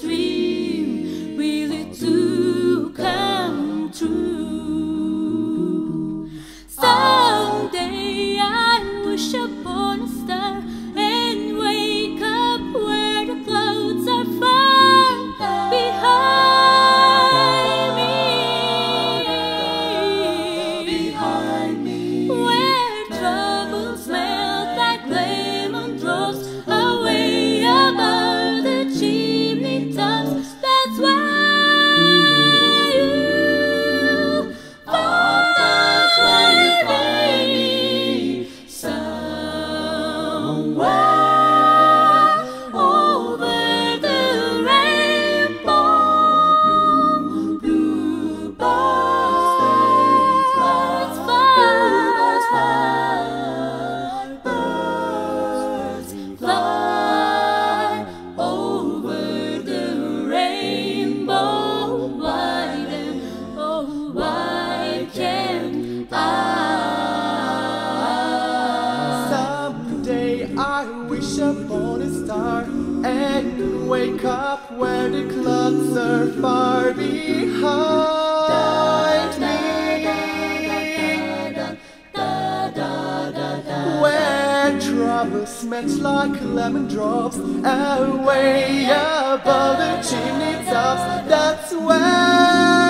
Dream really to come true. Someday I wish upon a star and wake up where the clouds are far behind me. Behind me, where troubles melt like lemon drops away above the chimney. That's why you fall, that's why you find me somewhere over the rainbow. Blue birds fly, birds fly over. Upon a star and wake up where the clouds are far behind me, where troubles melt like lemon drops away above the chimney tops. That's where